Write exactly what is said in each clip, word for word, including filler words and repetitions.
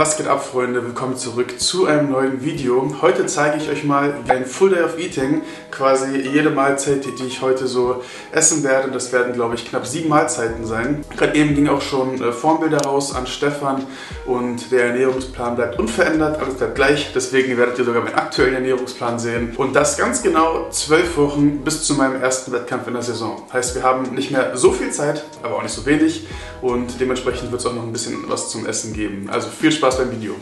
Was geht ab, Freunde? Willkommen zurück zu einem neuen Video. Heute zeige ich euch mal ein Full Day of Eating, quasi jede Mahlzeit, die ich heute so essen werde. Das werden, glaube ich, knapp sieben Mahlzeiten sein. Gerade eben ging auch schon Formbilder raus an Stefan und der Ernährungsplan bleibt unverändert, alles bleibt gleich. Deswegen werdet ihr sogar meinen aktuellen Ernährungsplan sehen. Und das ganz genau zwölf Wochen bis zu meinem ersten Wettkampf in der Saison. Heißt, wir haben nicht mehr so viel Zeit, aber auch nicht so wenig. Und dementsprechend wird es auch noch ein bisschen was zum Essen geben. Also viel Spaß Spaß beim Video.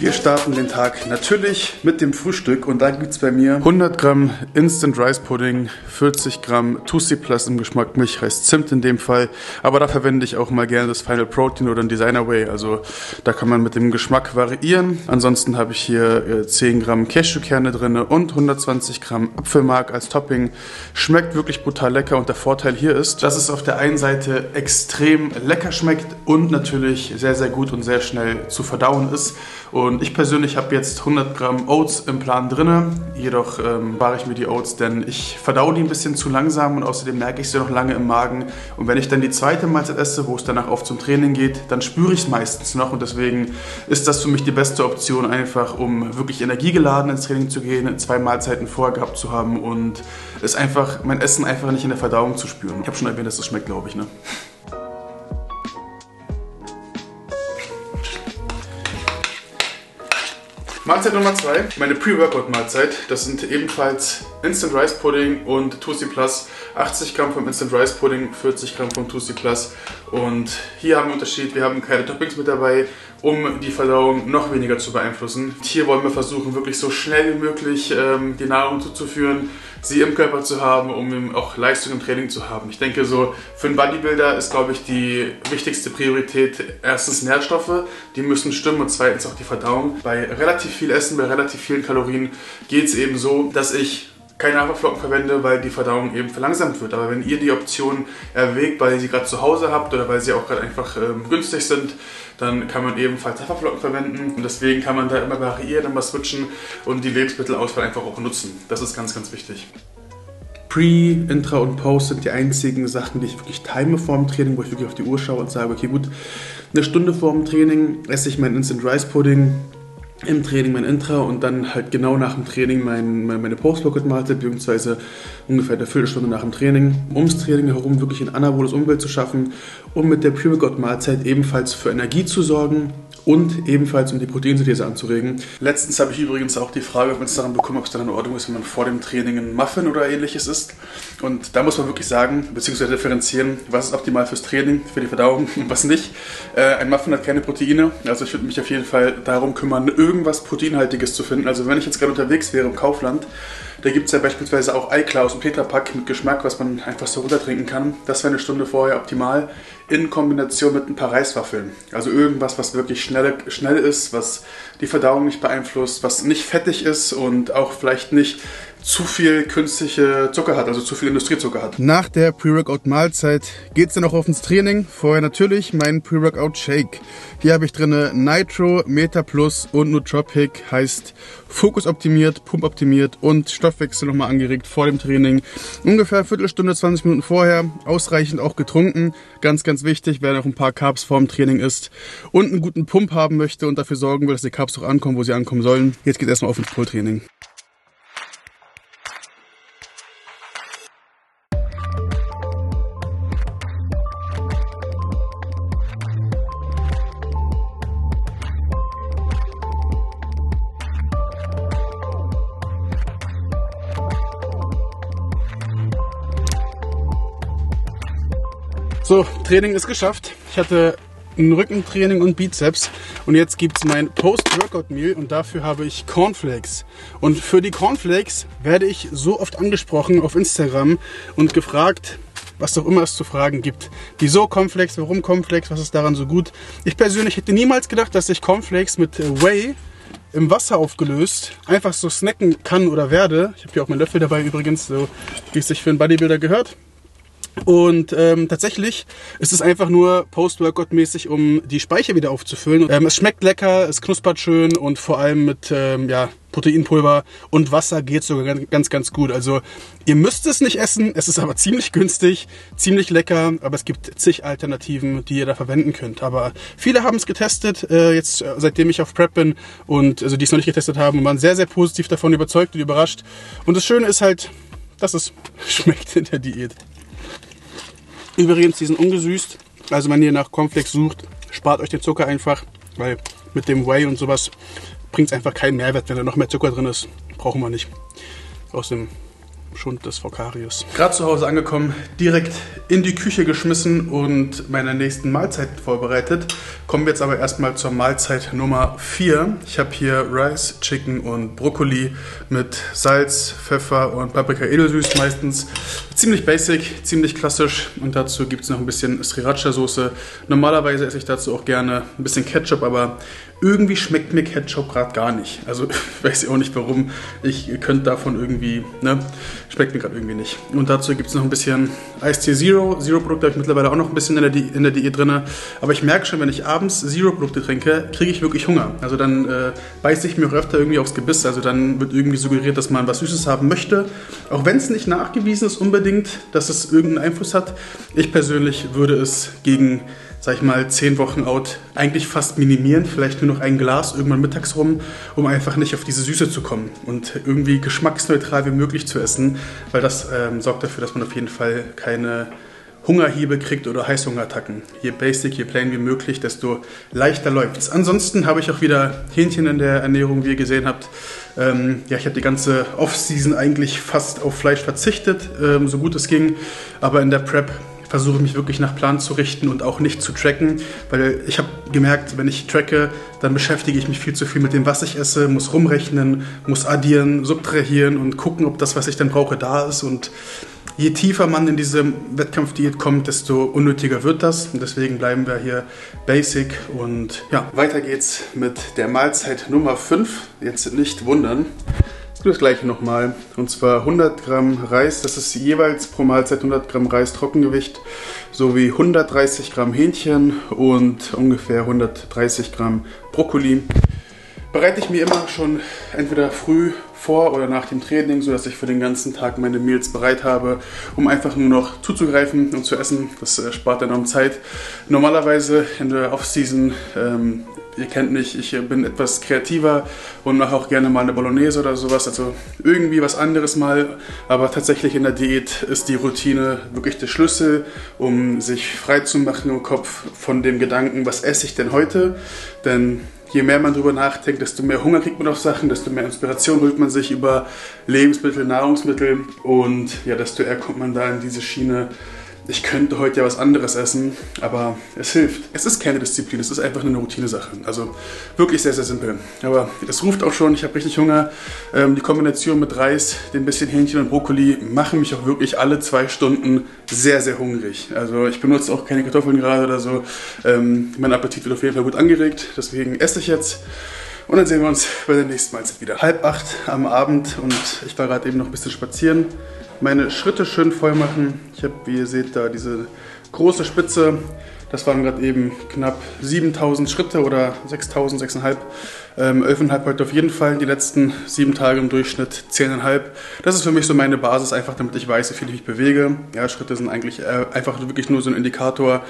Wir starten den Tag natürlich mit dem Frühstück und da gibt es bei mir hundert Gramm Instant Rice Pudding, vierzig Gramm two C Plus im Geschmack Milchreis Zimt in dem Fall, aber da verwende ich auch mal gerne das Final-Protein oder ein Designer-Way, also da kann man mit dem Geschmack variieren. Ansonsten habe ich hier zehn Gramm Cashewkerne drin und hundertzwanzig Gramm Apfelmark als Topping. Schmeckt wirklich brutal lecker und der Vorteil hier ist, dass es auf der einen Seite extrem lecker schmeckt und natürlich sehr, sehr gut und sehr schnell zu verdauen ist. Und ich persönlich habe jetzt hundert Gramm Oats im Plan drin, jedoch ähm, spare ich mir die Oats, denn ich verdaue die ein bisschen zu langsam und außerdem merke ich sie noch lange im Magen. Und wenn ich dann die zweite Mahlzeit esse, wo es danach oft zum Training geht, dann spüre ich es meistens noch und deswegen ist das für mich die beste Option, einfach um wirklich energiegeladen ins Training zu gehen, zwei Mahlzeiten vorher gehabt zu haben und es einfach, mein Essen einfach nicht in der Verdauung zu spüren. Ich habe schon erwähnt, dass das schmeckt, glaube ich, ne? Mahlzeit Nummer zwei, meine Pre-Workout-Mahlzeit, das sind ebenfalls Instant Rice Pudding und two C Plus, achtzig Gramm vom Instant Rice Pudding, vierzig Gramm vom two C Plus und hier haben wir einen Unterschied, wir haben keine Toppings mit dabei, um die Verdauung noch weniger zu beeinflussen. Hier wollen wir versuchen, wirklich so schnell wie möglich ähm, die Nahrung zuzuführen, sie im Körper zu haben, um auch Leistung im Training zu haben. Ich denke so, für einen Bodybuilder ist, glaube ich, die wichtigste Priorität erstens Nährstoffe, die müssen stimmen und zweitens auch die Verdauung. Bei relativ viel Essen, bei relativ vielen Kalorien geht es eben so, dass ich keine Haferflocken verwende, weil die Verdauung eben verlangsamt wird. Aber wenn ihr die Option erwägt, weil ihr sie gerade zu Hause habt oder weil sie auch gerade einfach ähm, günstig sind, dann kann man ebenfalls Haferflocken verwenden und deswegen kann man da immer variieren, immer switchen und die Lebensmittelauswahl einfach auch nutzen. Das ist ganz, ganz wichtig. Pre, Intra und Post sind die einzigen Sachen, die ich wirklich time vorm Training, wo ich wirklich auf die Uhr schaue und sage, okay gut, eine Stunde vorm Training esse ich meinen Instant Rice Pudding, im Training mein Intra und dann halt genau nach dem Training mein, meine Post-Workout-Mahlzeit beziehungsweise ungefähr eine Viertelstunde nach dem Training, ums Training herum wirklich ein anaboles Umfeld zu schaffen, um mit der Pre-Workout-Mahlzeit ebenfalls für Energie zu sorgen und ebenfalls um die Proteinsynthese anzuregen. Letztens habe ich übrigens auch die Frage auf Instagram bekommen, ob es dann in Ordnung ist, wenn man vor dem Training ein Muffin oder ähnliches isst. Und da muss man wirklich sagen, beziehungsweise differenzieren, was ist optimal fürs Training, für die Verdauung und was nicht. Äh, ein Muffin hat keine Proteine, also ich würde mich auf jeden Fall darum kümmern, irgendwas Proteinhaltiges zu finden. Also wenn ich jetzt gerade unterwegs wäre im Kaufland, da gibt es ja beispielsweise auch Eiklar aus dem Tetra Pak mit Geschmack, was man einfach so runtertrinken kann. Das wäre eine Stunde vorher optimal, in Kombination mit ein paar Reiswaffeln. Also irgendwas, was wirklich schnell, schnell ist, was die Verdauung nicht beeinflusst, was nicht fettig ist und auch vielleicht nicht zu viel künstliche Zucker hat, also zu viel Industriezucker hat. Nach der Pre-Workout-Mahlzeit geht es dann auch auf ins Training. Vorher natürlich mein Pre-Workout-Shake. Hier habe ich drin Nitro, Meta Plus und Nootropic. Heißt Fokus optimiert, Pump optimiert und Stoffwechsel nochmal angeregt vor dem Training. Ungefähr eine Viertelstunde, zwanzig Minuten vorher. Ausreichend auch getrunken. Ganz, ganz wichtig, wer noch ein paar Carbs vor dem Training isst und einen guten Pump haben möchte und dafür sorgen will, dass die Carbs auch ankommen, wo sie ankommen sollen. Jetzt geht es erstmal auf ins Pull-Training. So, Training ist geschafft. Ich hatte ein Rückentraining und Bizeps und jetzt gibt es mein Post-Workout-Meal und dafür habe ich Cornflakes. Und für die Cornflakes werde ich so oft angesprochen auf Instagram und gefragt, was auch immer es zu fragen gibt. Wieso Cornflakes, warum Cornflakes, was ist daran so gut? Ich persönlich hätte niemals gedacht, dass ich Cornflakes mit Whey im Wasser aufgelöst einfach so snacken kann oder werde. Ich habe hier auch meinen Löffel dabei übrigens, so wie es sich für einen Bodybuilder gehört. Und ähm, tatsächlich ist es einfach nur Post-Workout-mäßig, um die Speicher wieder aufzufüllen. Ähm, es schmeckt lecker, es knuspert schön und vor allem mit ähm, ja, Proteinpulver und Wasser geht es sogar ganz, ganz gut. Also ihr müsst es nicht essen, es ist aber ziemlich günstig, ziemlich lecker, aber es gibt zig Alternativen, die ihr da verwenden könnt. Aber viele haben es getestet, äh, jetzt äh, seitdem ich auf Prep bin und also die es noch nicht getestet haben, waren sehr, sehr positiv davon überzeugt und überrascht. Und das Schöne ist halt, dass es schmeckt in der Diät. Übrigens, die sind ungesüßt, also wenn ihr nach Cornflakes sucht, spart euch den Zucker einfach, weil mit dem Whey und sowas bringt es einfach keinen Mehrwert, wenn da noch mehr Zucker drin ist. Brauchen wir nicht. Aus dem Schund des Vokarius. Gerade zu Hause angekommen, direkt in die Küche geschmissen und meine nächsten Mahlzeit vorbereitet. Kommen wir jetzt aber erstmal zur Mahlzeit Nummer vier. Ich habe hier Rice, Chicken und Brokkoli mit Salz, Pfeffer und Paprika edelsüß meistens. Ziemlich basic, ziemlich klassisch und dazu gibt es noch ein bisschen Sriracha-Soße. Normalerweise esse ich dazu auch gerne ein bisschen Ketchup, aber irgendwie schmeckt mir Ketchup gerade gar nicht. Also ich weiß ja auch nicht warum. Ich könnte davon irgendwie, ne, schmeckt mir gerade irgendwie nicht. Und dazu gibt es noch ein bisschen Eistee Zero. Zero-Produkte habe ich mittlerweile auch noch ein bisschen in der, Di in der Diät drin. Aber ich merke schon, wenn ich abends Zero-Produkte trinke, kriege ich wirklich Hunger. Also dann äh, beiße ich mir auch öfter irgendwie aufs Gebiss. Also dann wird irgendwie suggeriert, dass man was Süßes haben möchte. Auch wenn es nicht nachgewiesen ist unbedingt, dass es irgendeinen Einfluss hat. Ich persönlich würde es gegen, sag ich mal, zehn Wochen out eigentlich fast minimieren, vielleicht nur noch ein Glas irgendwann mittags rum, um einfach nicht auf diese Süße zu kommen und irgendwie geschmacksneutral wie möglich zu essen, weil das ähm, sorgt dafür, dass man auf jeden Fall keine Hungerhiebe kriegt oder Heißhungerattacken. Je basic, je plain wie möglich, desto leichter läuft es. Ansonsten habe ich auch wieder Hähnchen in der Ernährung, wie ihr gesehen habt. Ähm, ja, ich habe die ganze Off-Season eigentlich fast auf Fleisch verzichtet, ähm, so gut es ging, aber in der Prep versuche mich wirklich nach Plan zu richten und auch nicht zu tracken, weil ich habe gemerkt, wenn ich tracke, dann beschäftige ich mich viel zu viel mit dem, was ich esse, muss rumrechnen, muss addieren, subtrahieren und gucken, ob das, was ich dann brauche, da ist. Und je tiefer man in diese Wettkampfdiät kommt, desto unnötiger wird das. Und deswegen bleiben wir hier basic. Und ja, weiter geht's mit der Mahlzeit Nummer fünf. Jetzt nicht wundern. Das gleiche nochmal, und zwar hundert Gramm Reis, das ist jeweils pro Mahlzeit hundert Gramm Reis Trockengewicht, sowie hundertdreißig Gramm Hähnchen und ungefähr hundertdreißig Gramm Brokkoli. Bereite ich mir immer schon entweder früh vor oder nach dem Training, sodass ich für den ganzen Tag meine Meals bereit habe, um einfach nur noch zuzugreifen und zu essen. Das äh, spart enorm Zeit. Normalerweise in der Off-Season, ähm, ihr kennt mich, ich bin etwas kreativer und mache auch gerne mal eine Bolognese oder sowas, also irgendwie was anderes mal. Aber tatsächlich in der Diät ist die Routine wirklich der Schlüssel, um sich frei zu machen im Kopf von dem Gedanken, was esse ich denn heute? Denn je mehr man darüber nachdenkt, desto mehr Hunger kriegt man auf Sachen, desto mehr Inspiration holt man sich über Lebensmittel, Nahrungsmittel und ja, desto eher kommt man da in diese Schiene, ich könnte heute ja was anderes essen, aber es hilft. Es ist keine Disziplin, es ist einfach eine Routine-Sache. Also wirklich sehr, sehr simpel. Aber es ruft auch schon, ich habe richtig Hunger. Ähm, die Kombination mit Reis, dem bisschen Hähnchen und Brokkoli machen mich auch wirklich alle zwei Stunden sehr, sehr hungrig. Also ich benutze auch keine Kartoffeln gerade oder so. Ähm, mein Appetit wird auf jeden Fall gut angeregt, deswegen esse ich jetzt. Und dann sehen wir uns bei der nächsten Mahlzeit wieder. Halb acht am Abend und ich war gerade eben noch ein bisschen spazieren. Meine Schritte schön voll machen. Ich habe, wie ihr seht, da diese große Spitze. Das waren gerade eben knapp siebentausend Schritte oder sechstausend, sechstausendfünfhundert. Ähm, elftausendfünfhundert heute auf jeden Fall, die letzten sieben Tage im Durchschnitt zehntausendfünfhundert. Das ist für mich so meine Basis, einfach damit ich weiß, wie viel ich mich bewege. Ja, Schritte sind eigentlich äh, einfach wirklich nur so ein Indikator.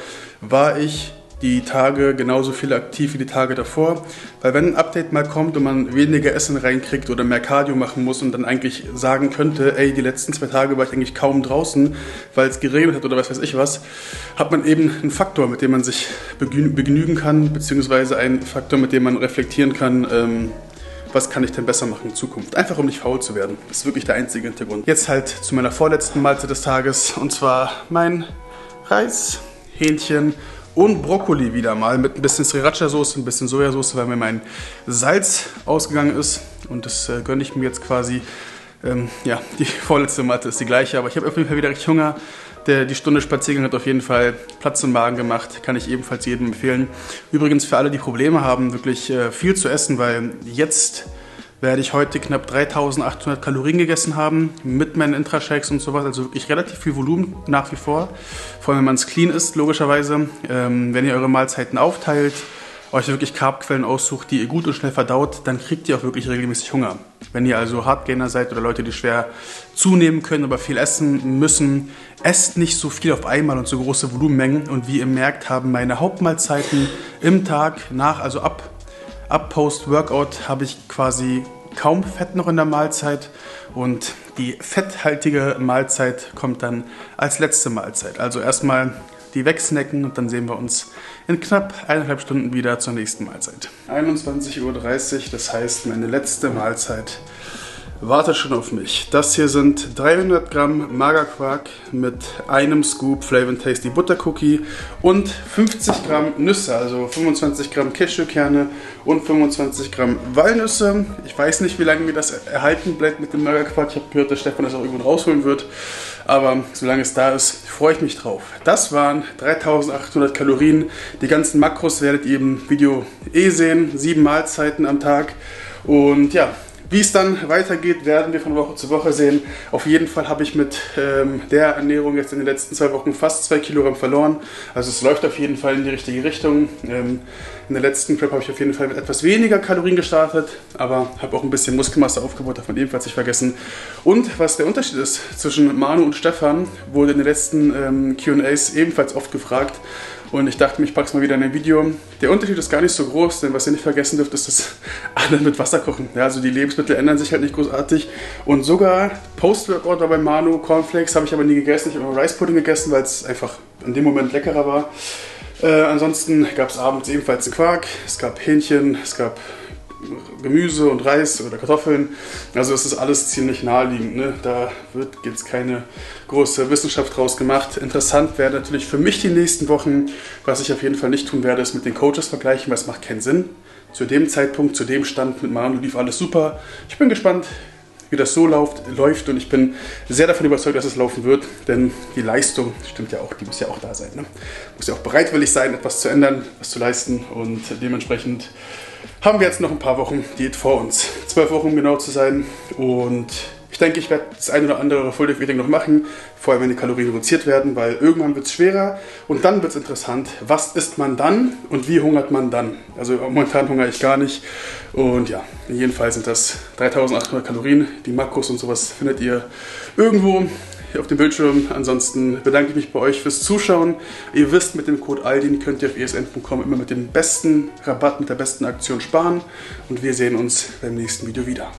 War ich die Tage genauso viel aktiv wie die Tage davor, weil wenn ein Update mal kommt und man weniger Essen reinkriegt oder mehr Cardio machen muss und dann eigentlich sagen könnte, ey, die letzten zwei Tage war ich eigentlich kaum draußen, weil es geregnet hat oder was weiß ich was, hat man eben einen Faktor, mit dem man sich begnügen kann, beziehungsweise einen Faktor, mit dem man reflektieren kann, ähm, was kann ich denn besser machen in Zukunft? Einfach, um nicht faul zu werden. Das ist wirklich der einzige Hintergrund. Jetzt halt zu meiner vorletzten Mahlzeit des Tages, und zwar mein Reis, Hähnchen und Brokkoli wieder mal mit ein bisschen Sriracha-Soße, ein bisschen Sojasauce, weil mir mein Salz ausgegangen ist. Und das äh, gönne ich mir jetzt quasi. Ähm, ja, die vorletzte Matte ist die gleiche, aber ich habe auf jeden Fall wieder richtig Hunger. Der, die Stunde Spaziergang hat auf jeden Fall Platz im Magen gemacht, kann ich ebenfalls jedem empfehlen. Übrigens für alle, die Probleme haben, wirklich äh, viel zu essen, weil jetzt werde ich heute knapp dreitausendachthundert Kalorien gegessen haben, mit meinen Intrashakes und sowas, also wirklich relativ viel Volumen nach wie vor. Vor allem, wenn man es clean isst, logischerweise. Ähm, wenn ihr eure Mahlzeiten aufteilt, euch wirklich Carbquellen aussucht, die ihr gut und schnell verdaut, dann kriegt ihr auch wirklich regelmäßig Hunger. Wenn ihr also Hardgainer seid oder Leute, die schwer zunehmen können, aber viel essen müssen, esst nicht so viel auf einmal und so große Volumenmengen. Und wie ihr merkt, haben meine Hauptmahlzeiten im Tag nach, also ab, ab Post-Workout, habe ich quasi kaum Fett noch in der Mahlzeit. Und die fetthaltige Mahlzeit kommt dann als letzte Mahlzeit. Also erstmal die wegsnacken und dann sehen wir uns in knapp eineinhalb Stunden wieder zur nächsten Mahlzeit. einundzwanzig Uhr dreißig, das heißt, meine letzte Mahlzeit wartet schon auf mich. Das hier sind dreihundert Gramm Magerquark mit einem Scoop Flavin Tasty Butter Cookie und fünfzig Gramm Nüsse, also fünfundzwanzig Gramm Cashewkerne und fünfundzwanzig Gramm Walnüsse. Ich weiß nicht, wie lange mir das erhalten bleibt mit dem Magerquark. Ich habe gehört, dass Stefan das auch irgendwann rausholen wird. Aber solange es da ist, freue ich mich drauf. Das waren dreitausendachthundert Kalorien. Die ganzen Makros werdet ihr im Video eh sehen. Sieben Mahlzeiten am Tag. Und ja, wie es dann weitergeht, werden wir von Woche zu Woche sehen. Auf jeden Fall habe ich mit ähm, der Ernährung jetzt in den letzten zwei Wochen fast zwei Kilogramm verloren. Also es läuft auf jeden Fall in die richtige Richtung. Ähm, in der letzten Prep habe ich auf jeden Fall mit etwas weniger Kalorien gestartet, aber habe auch ein bisschen Muskelmasse aufgebaut, davon ebenfalls nicht vergessen. Und was der Unterschied ist zwischen Manu und Stefan, wurde in den letzten ähm, Q and As ebenfalls oft gefragt. Und ich dachte mir, ich packe es mal wieder in ein Video. Der Unterschied ist gar nicht so groß, denn was ihr nicht vergessen dürft, ist, dass alle mit Wasser kochen. Ja, also die Lebensmittel ändern sich halt nicht großartig. Und sogar Post-Workout war bei Manu, Cornflakes habe ich aber nie gegessen. Ich habe immer Rice Pudding gegessen, weil es einfach in dem Moment leckerer war. Äh, ansonsten gab es abends ebenfalls einen Quark, es gab Hähnchen, es gab Gemüse und Reis oder Kartoffeln. Also es ist alles ziemlich naheliegend, ne? Da wird jetzt keine große Wissenschaft draus gemacht. Interessant wäre natürlich für mich die nächsten Wochen, was ich auf jeden Fall nicht tun werde, ist mit den Coaches vergleichen, weil es macht keinen Sinn. Zu dem Zeitpunkt, zu dem Stand mit Manu lief alles super. Ich bin gespannt, wie das so läuft, läuft und ich bin sehr davon überzeugt, dass es laufen wird, denn die Leistung stimmt ja auch, die muss ja auch da sein. Ne? Muss ja auch bereitwillig sein, etwas zu ändern, was zu leisten und dementsprechend haben wir jetzt noch ein paar Wochen Diät vor uns. Zwölf Wochen, um genau zu sein. Und ich denke, ich werde das ein oder andere Full Day Eating noch machen, vor allem wenn die Kalorien reduziert werden, weil irgendwann wird es schwerer und dann wird es interessant, was isst man dann und wie hungert man dann. Also momentan hungere ich gar nicht. Und ja, jedenfalls sind das dreitausendachthundert Kalorien. Die Makros und sowas findet ihr irgendwo auf dem Bildschirm. Ansonsten bedanke ich mich bei euch fürs Zuschauen. Ihr wisst, mit dem Code Aldin könnt ihr auf E S N punkt com immer mit dem besten Rabatt, mit der besten Aktion sparen. Und wir sehen uns beim nächsten Video wieder.